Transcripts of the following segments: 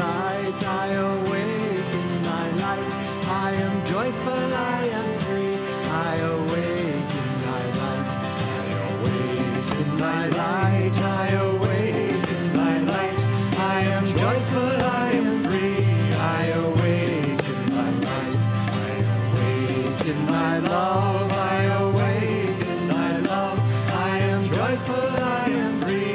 light. I awake in my light. I am joyful, I am free. I awake in my light. I awake in my light. I awake in my light. I am joyful, I am free. I awake in my light. I awake in my love. I awake in my love. I am joyful, I am free.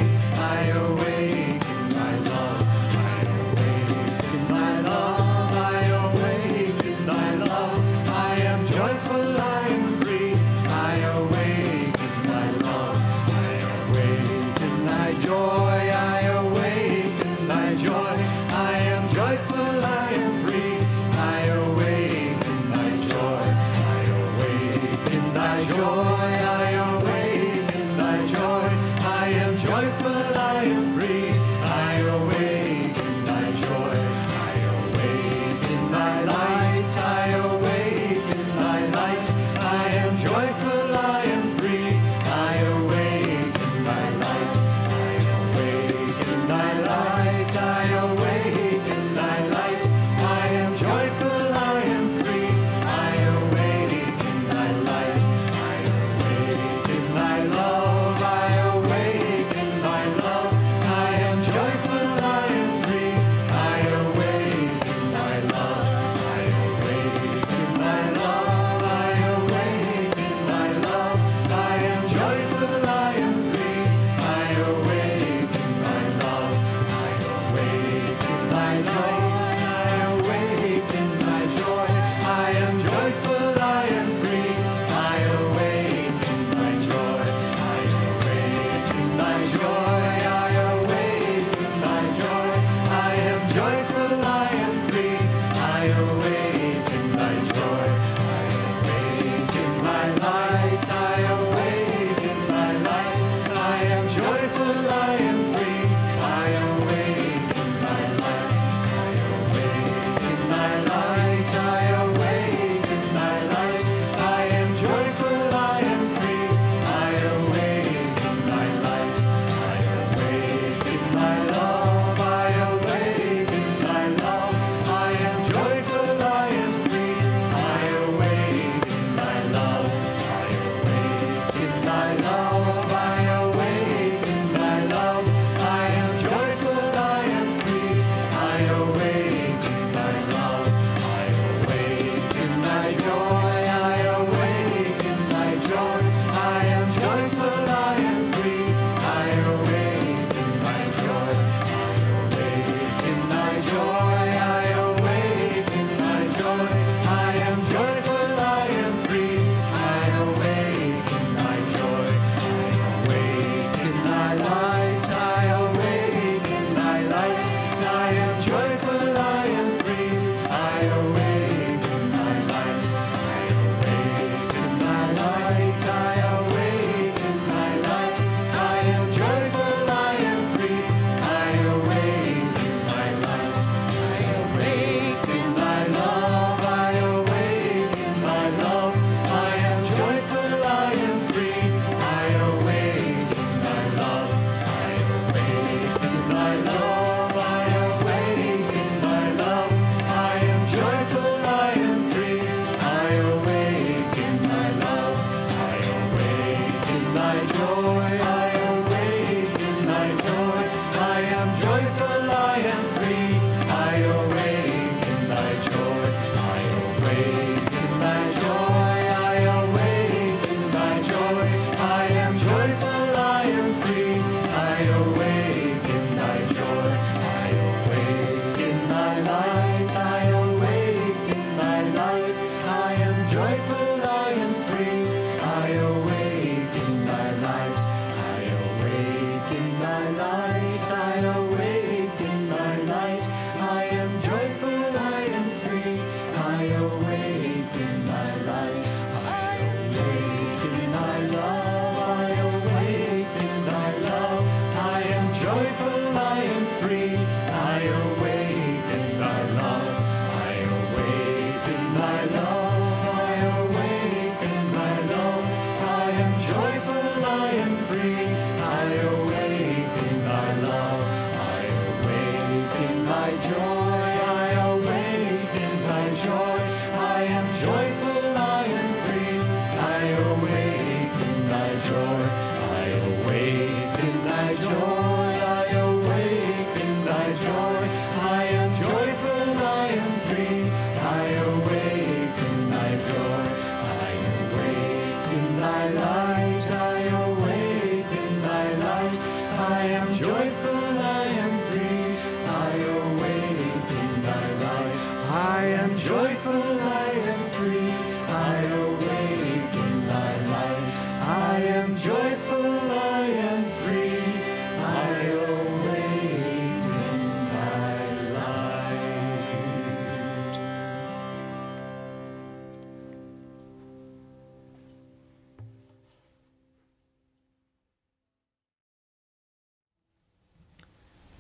I awake in my love. I awake in my love. I awake in my love. I am joyful, I am free. I awake in my love. I awake in my joy. I awake in my joy. I am joyful, I am free. I awake in my joy. I awake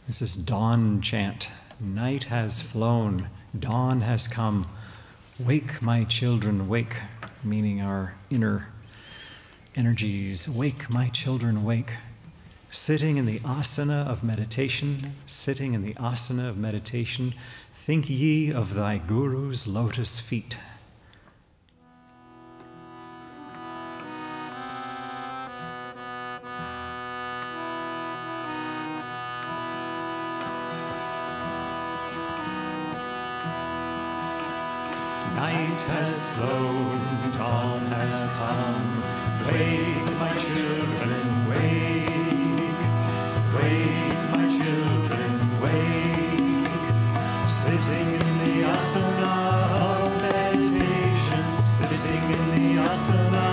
This is dawn chant. Night has flown, dawn has come. Wake, my children, wake, meaning our inner energies. Wake, my children, wake. Sitting in the asana of meditation, sitting in the asana of meditation, think ye of thy guru's lotus feet. Night has flown, dawn has come. Wake, my children, wake. Wake, my children, wake. Sitting in the asana of meditation. Sitting in the asana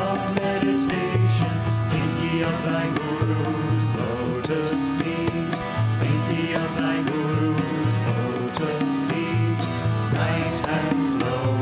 of meditation. Think ye of thy guru's lotus feet. Think ye of thy guru's lotus feet. Night has flown.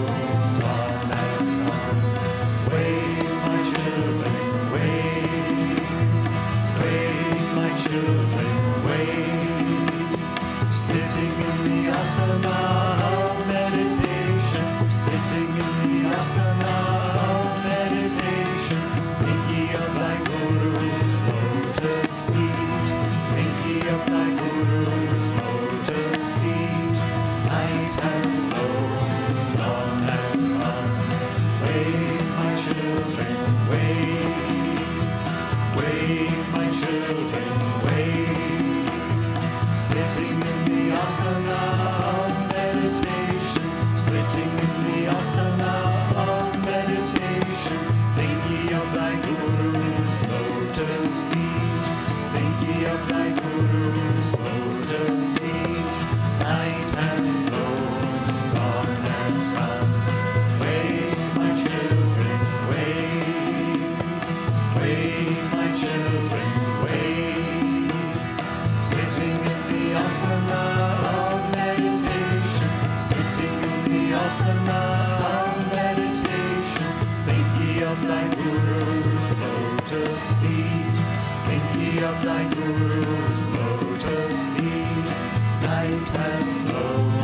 Night has flown,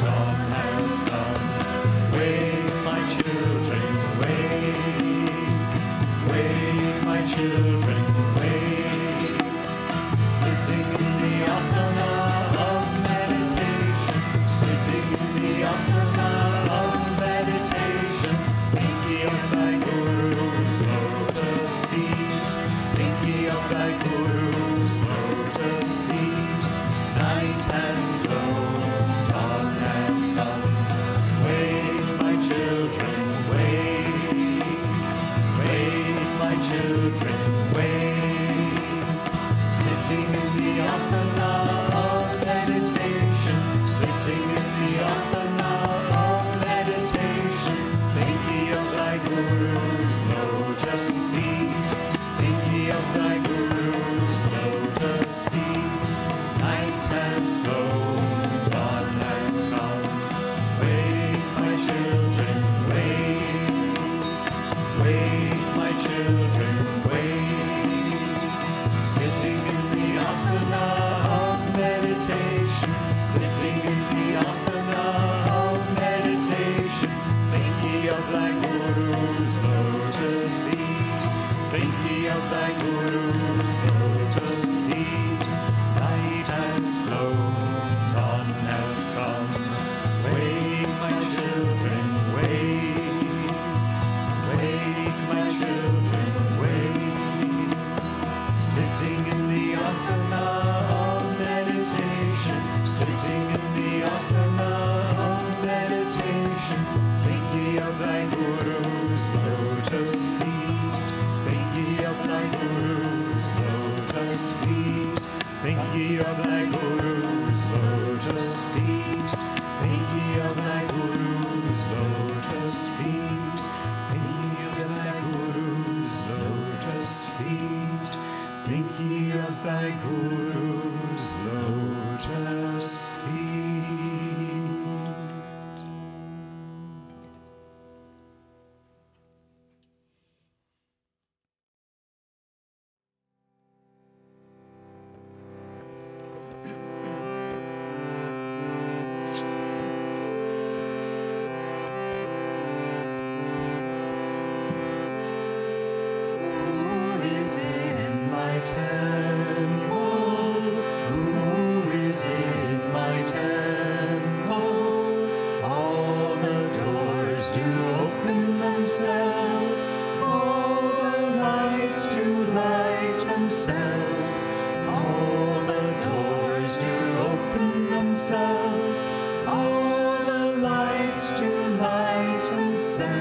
dawn has stars do open themselves, all the lights do light themselves, all the doors do open themselves, all the lights do light themselves.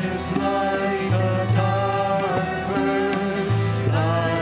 Darkness like a dark bird flies away,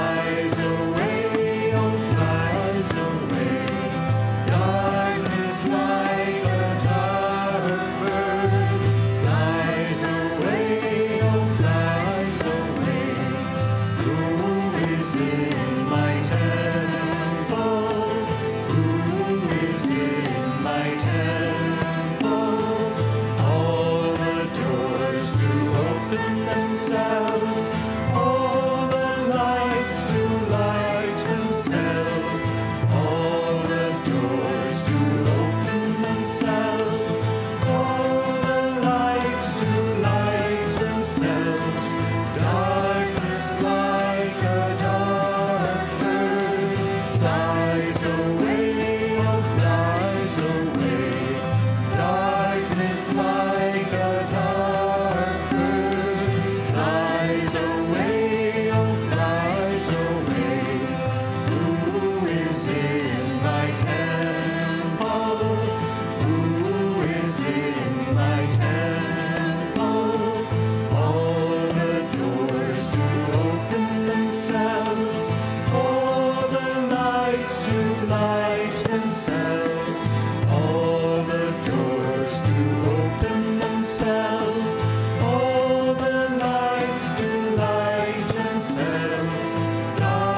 oh flies away. Darkness like a dark bird flies away, oh flies away.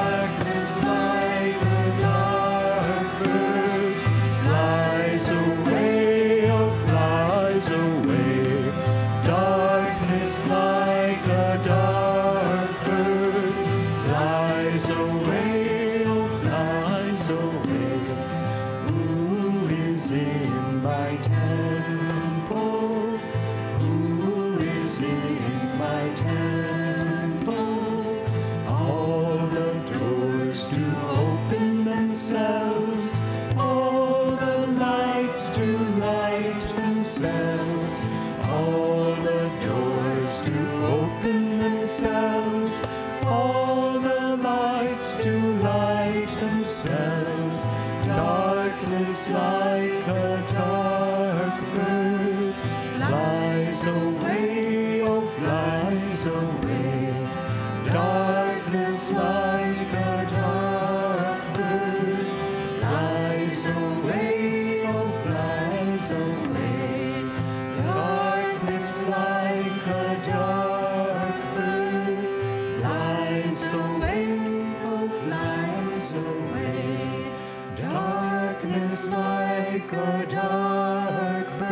Who is in my temple? Who is in my temple? All the doors do open themselves, all the lights do light themselves, all the doors do open themselves, all the lights do light themselves. Darkness like a dark bird flies away, oh flies away. Darkness like a dark bird flies away, oh flies away. Who is in my temple? Who is in my temple? All the doors do open themselves, all the lights do light themselves, all the doors do open themselves, all the lights do light themselves. Darkness like a dark bird flies away, oh flies away. Darkness like a dark bird flies away, oh flies away. Who is in my temple? Who is in my temple? All the doors do open themselves, all the lights do light themselves, all the doors do open themselves, all the lights do light themselves. Darkness like a dark bird flies away, oh flies away.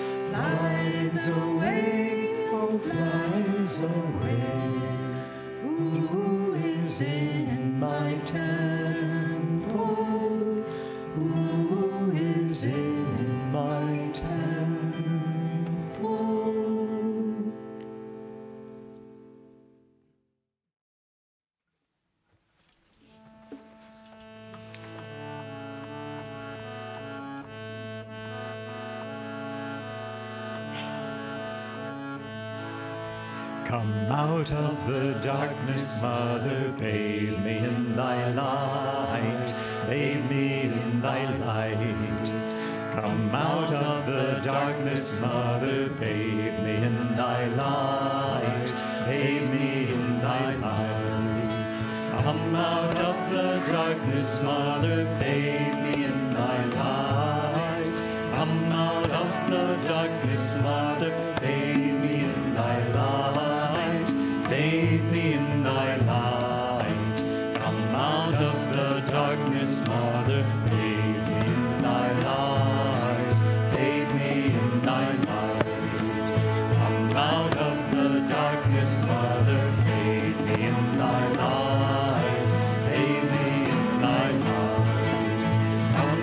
Darkness like a dark bird flies away, oh flies away. Who is in my temple? Who is in my temple? All the doors do open themselves, all the lights do light themselves, all the doors do open themselves, all the lights do light themselves. Darkness like a dark bird flies away, oh flies away. Darkness like a dark bird flies away, oh flies away. Who is in my temple? Who is in my temple? All the doors do open themselves, all the lights do light themselves, all the doors do open themselves, all the lights do light themselves. Darkness like a dark bird flies away, oh flies away. Darkness like a dark bird flies away, oh flies away. Darkness like a dark bird flies away, oh flies away. Darkness like a dark bird flies away, oh flies away. Who is in my temple? Who Come out of the darkness, Mother, bathe me in thy light, bathe me in thy light. Come out of the darkness, Mother, bathe me in thy light, bathe me in thy light. Come out of the darkness, Mother, bathe me in thy light. Come out of the darkness, Mother, bathe me in thy light, bathe me in thy light. Come out of the darkness, Mother, bathe me in thy light, bathe me in thy light. Come out of the darkness, Mother, bathe me in thy light, bathe me in thy light.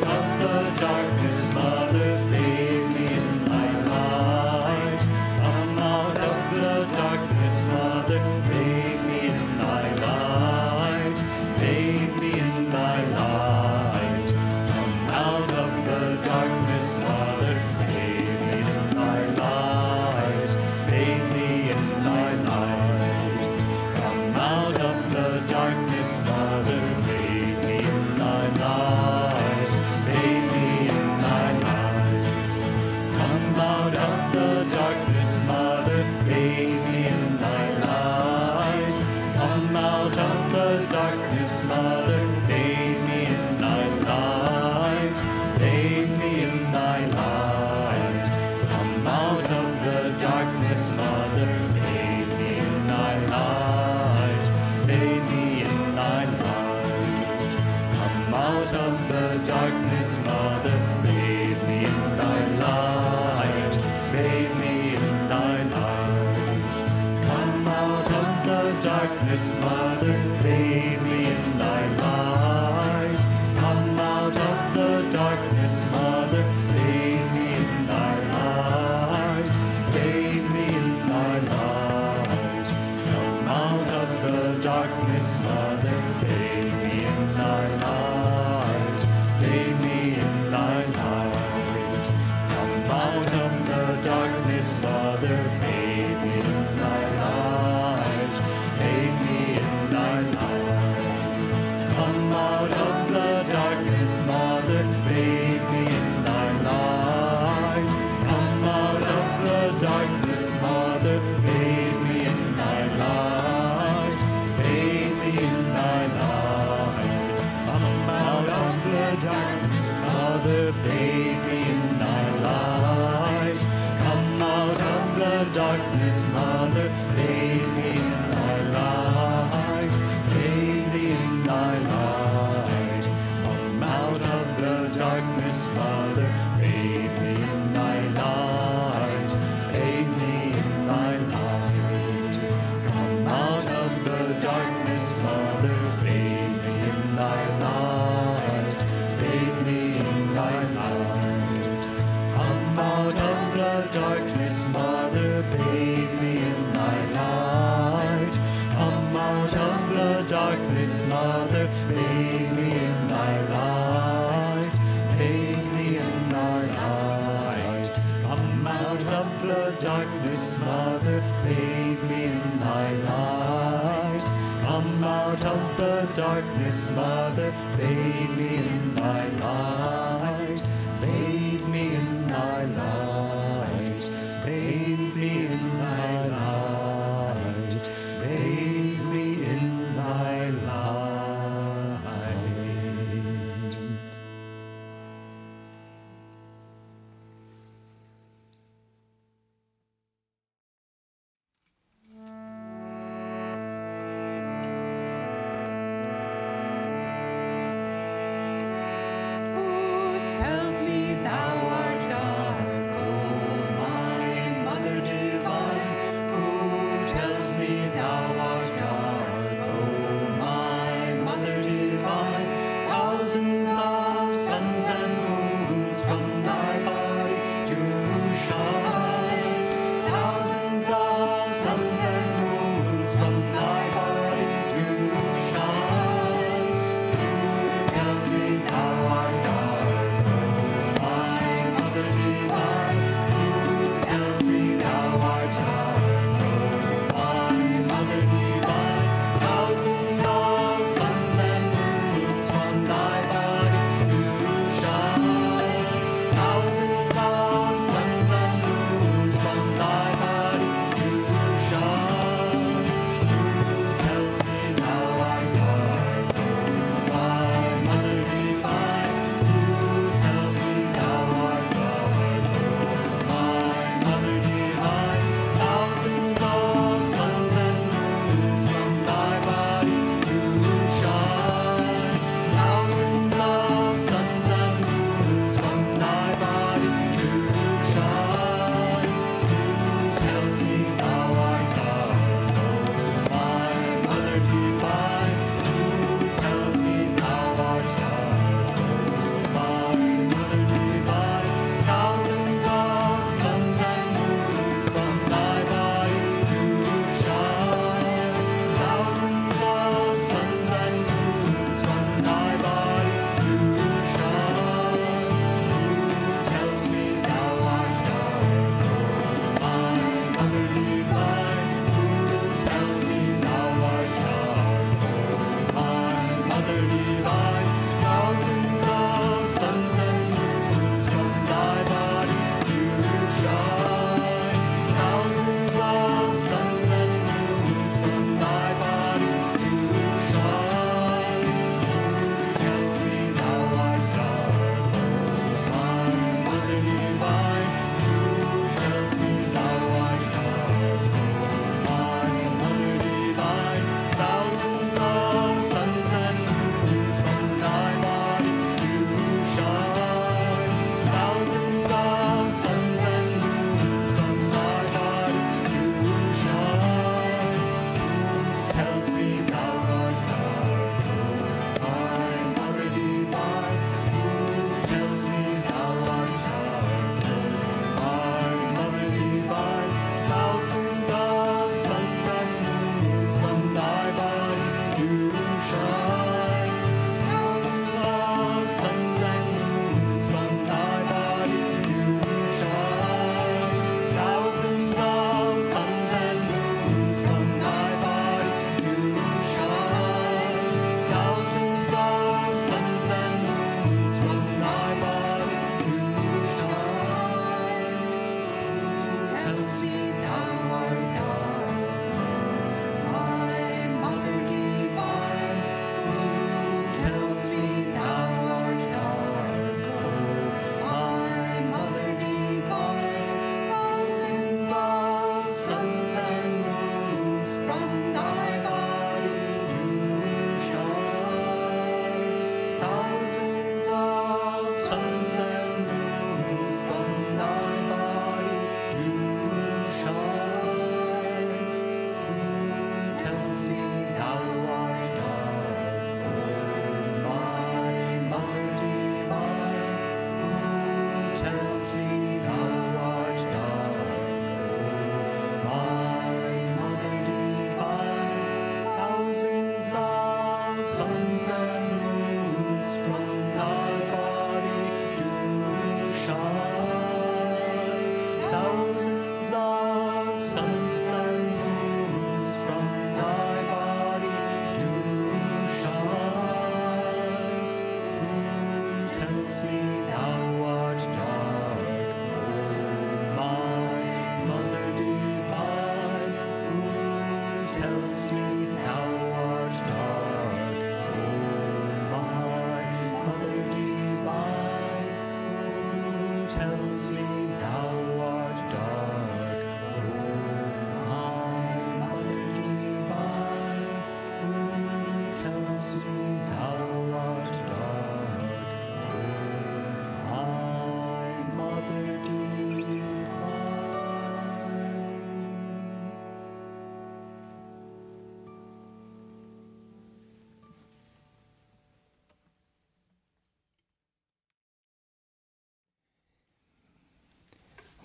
Come out of the darkness, Mother, bathe me in thy light. Come out of the darkness, Mother, bathe me in thy light, bathe me in thy light. Come out of the darkness, Mother, bathe me in thy light, bathe me in thy light. Come out of the darkness, Mother, bathe me in thy light, bathe me in thy light. Come out of the darkness, Mother, bathe me in thy light. Come out of the darkness, Mother, bathe me in thy light, bathe me in thy light. Come out of the darkness, Mother, bathe me in thy light, bathe me in thy light. Come out of the darkness, Mother, bathe me in thy light, bathe me in thy light. Come out of the darkness, Mother, bathe me in thy light. Come out of the darkness, Mother, bathe me in thy light, bathe me in thy light. Come out of the darkness, Mother, bathe me in thy light, bathe me in thy light. Come out of the darkness, Mother, bathe me in thy light, bathe me in thy light. Come out of the darkness, Mother, bathe me in thy light. Come out of the darkness, Mother, bathe me in thy light, bathe me in thy light. Come out of the darkness, Mother, bathe me in thy light. Come out of the darkness, Mother, bathe me in thy light, bathe me in thy light. Come out of the darkness, Mother, bathe me in thy light, bathe me in thy light. Come out of the darkness, Mother, bathe me in thy light, bathe me in thy light. Come out of the darkness, Mother, bathe me in thy light. Come out of the darkness, Mother, bathe me in thy light, bathe me in thy light. Come out of the darkness, Mother, bathe me in thy light. Come out of the darkness, Mother, bathe me in thy light, bathe me in thy light, bathe me in thy light, bathe me in thy light.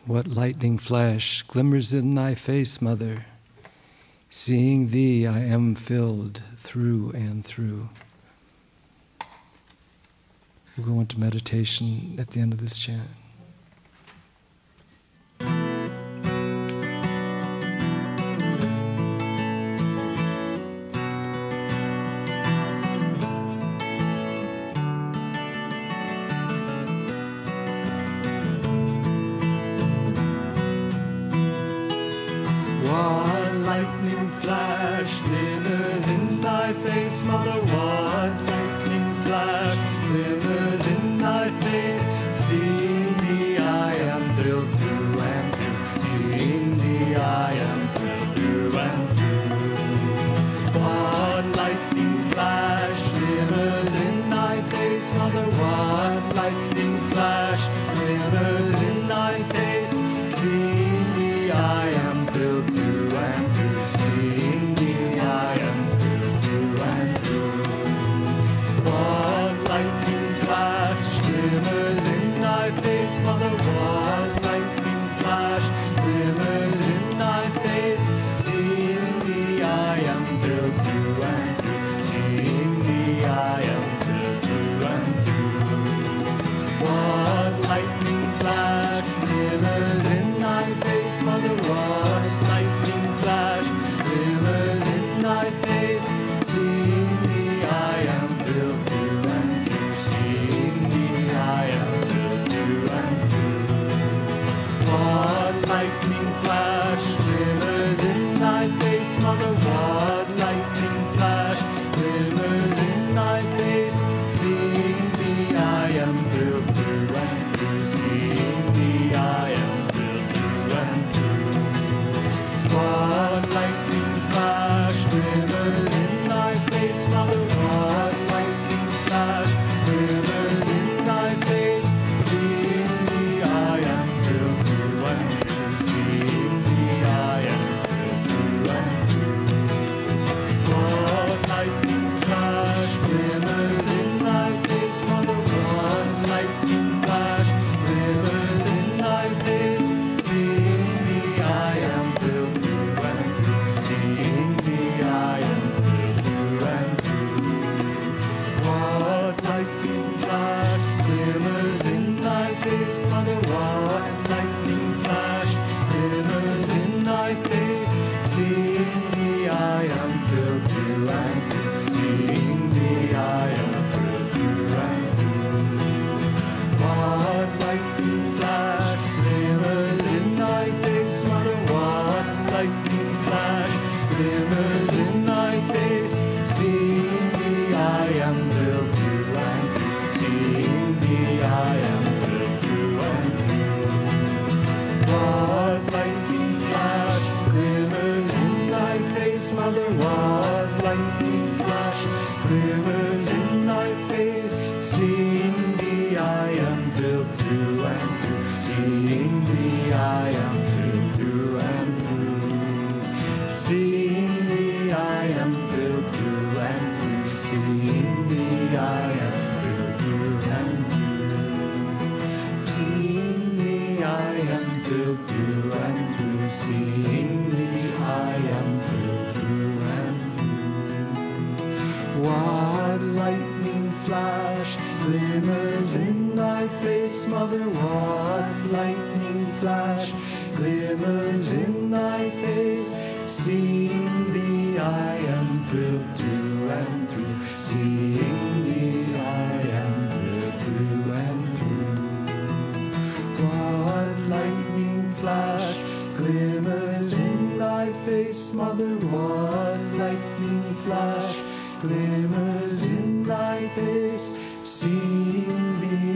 What lightning flash glimmers in thy face, Mother? Seeing thee, I am filled through and through. We'll go into meditation at the end of this chant. Seeing thee, I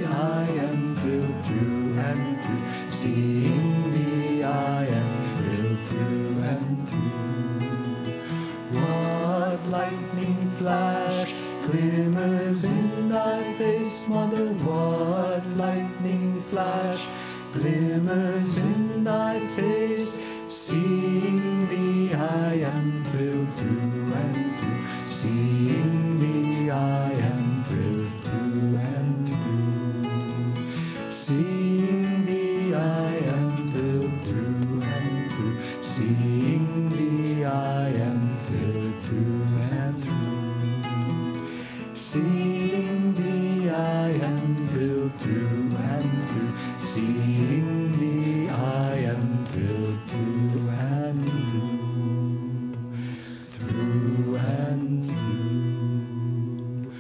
am filled through and through. seeing the I am thrilled through and through. What lightning flash glimmers in thy face, mother? What lightning flash glimmers in thy face? Seeing thee, I am thrilled through and through. Seeing thee, I am thrilled through and through. Seeing thee, I am thrilled through and through. Seeing thee, I am thrilled through and through. Seeing thee, I am thrilled through and through. Seeing thee, I am thrilled through and through, through and through,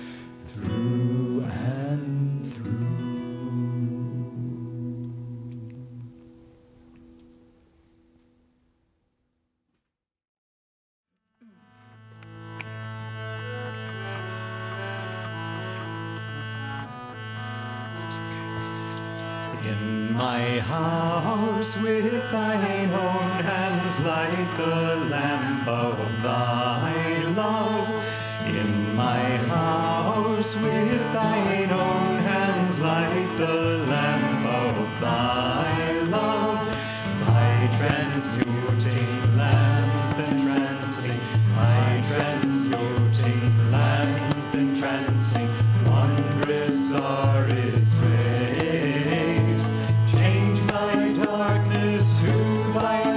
through and through. In my house with thine own hands, like the lamp of thy love. In my house with thine own hands, like the lamp of thy love. Thy transmuting lamp entrancing, thy transmuting lamp entrancing, wondrous are its ways. With thy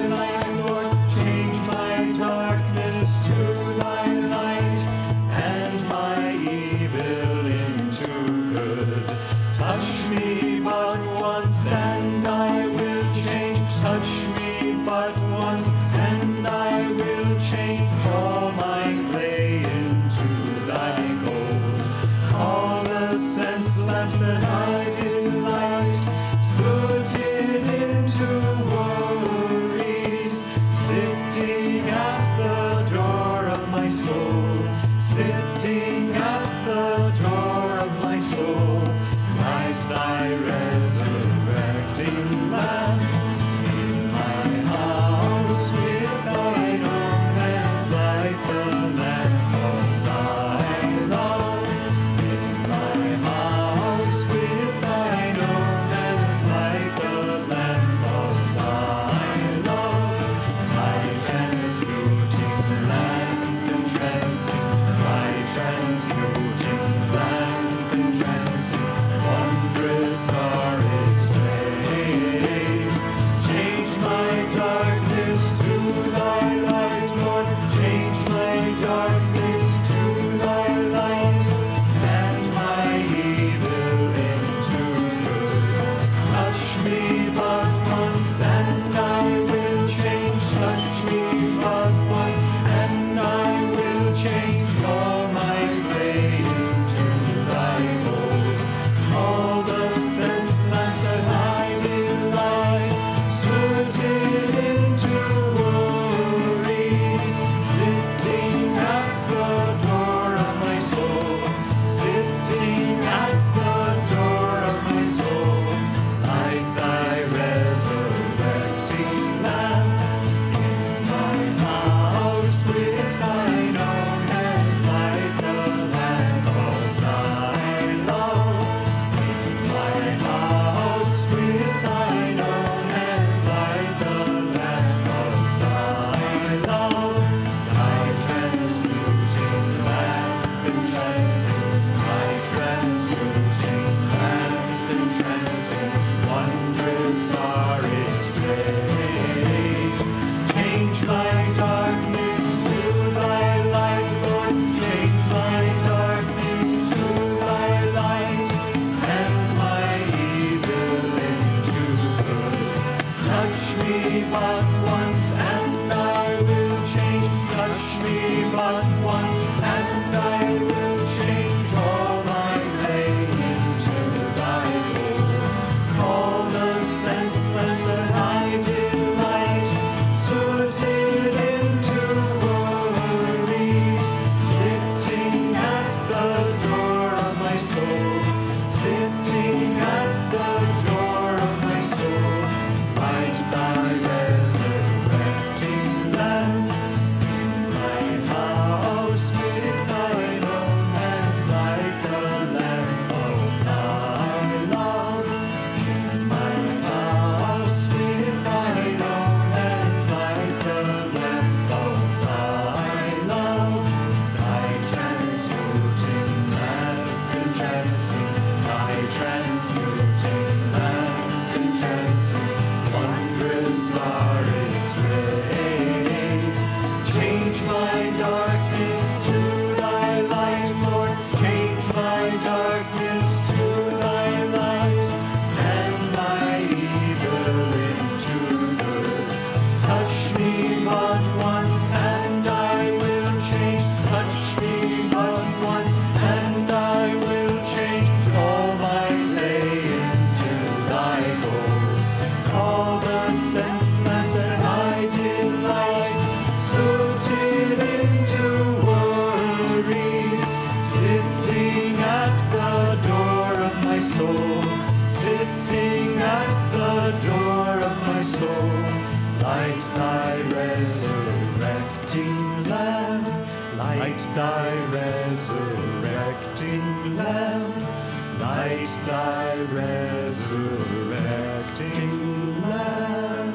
resurrecting Lamb.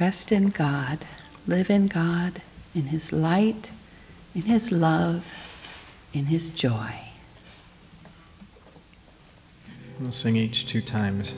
Rest in God, live in God, in His light, in His love, in His joy. We'll sing each two times.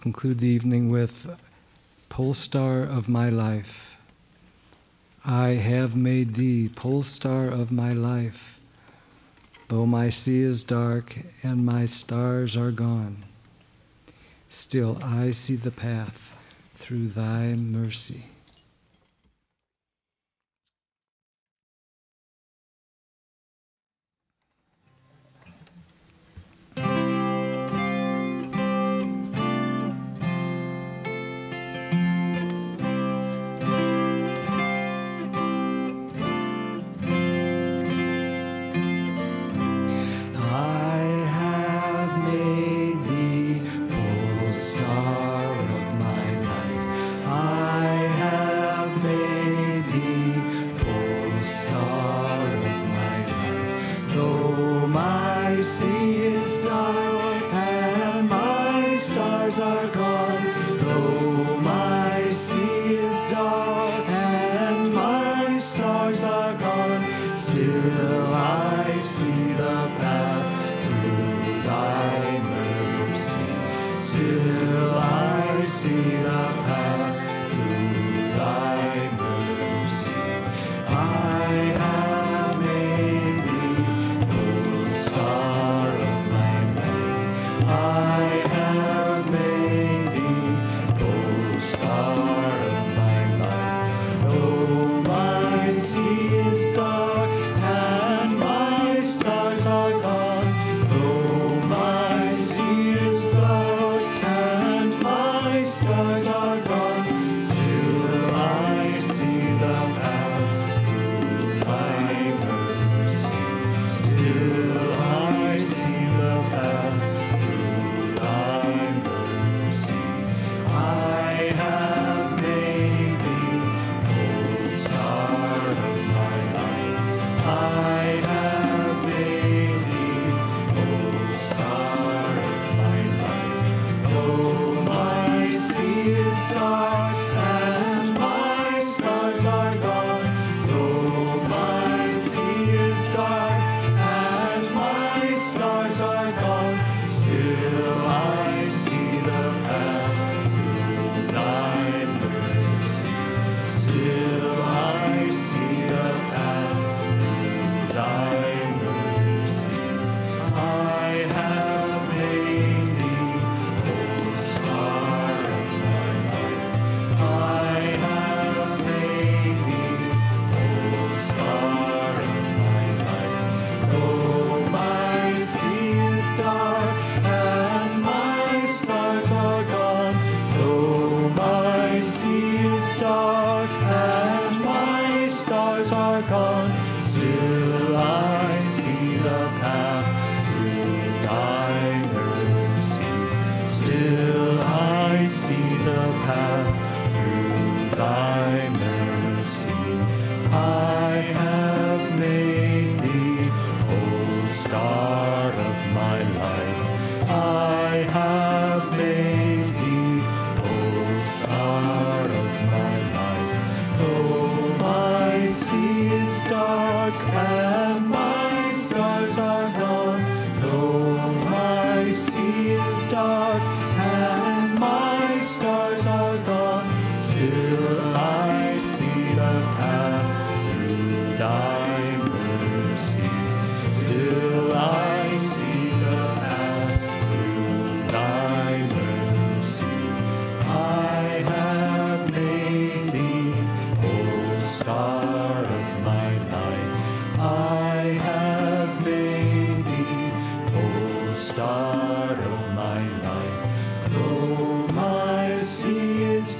conclude the evening with Pole Star of My Life. I have made thee Pole Star of my life, though my sea is dark and my stars are gone. Still I see the path through thy mercy.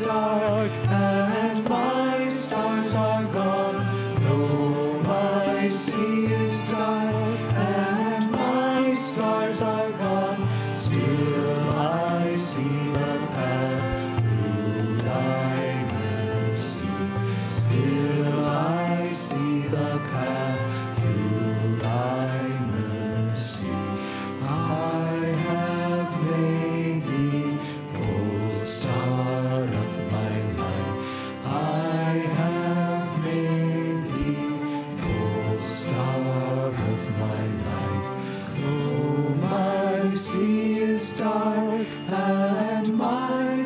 Dark and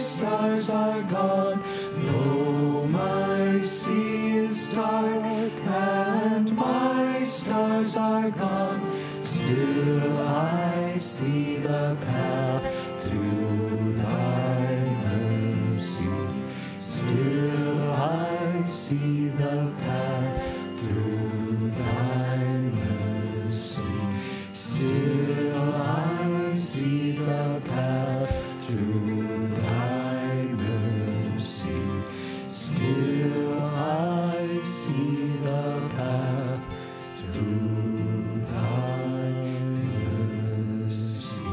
stars are gone, though my sea is dark and my stars are gone, still I see the path to thy mercy. Still I see the path through thy mercy. Still I see the path through thy mercy. Still I see the path through thy mercy.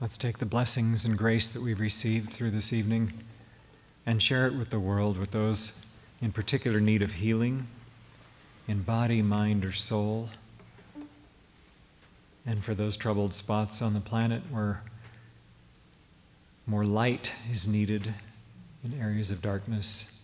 Let's take the blessings and grace that we've received through this evening and share it with the world, with those in particular need of healing in body, mind, or soul, and for those troubled spots on the planet where more light is needed in areas of darkness.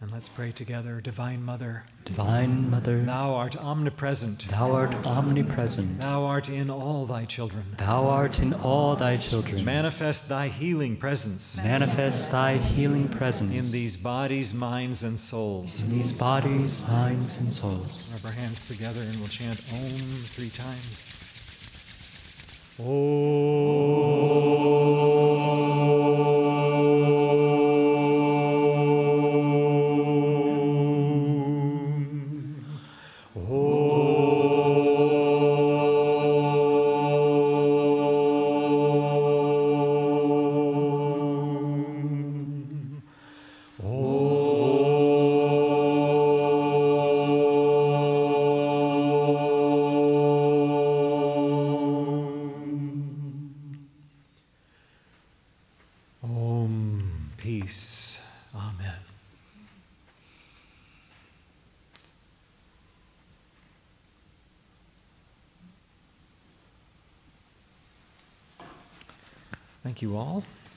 And let's pray together. Divine Mother, Divine Mother, thou art omnipresent. Thou art omnipresent. Thou art in all thy children. Thou art in all thy children. Manifest thy healing presence. Manifest thy healing presence in these bodies, minds, and souls. In these bodies, minds, and souls. Rub our hands together and we'll chant Om 3 times. Om. Thank you all.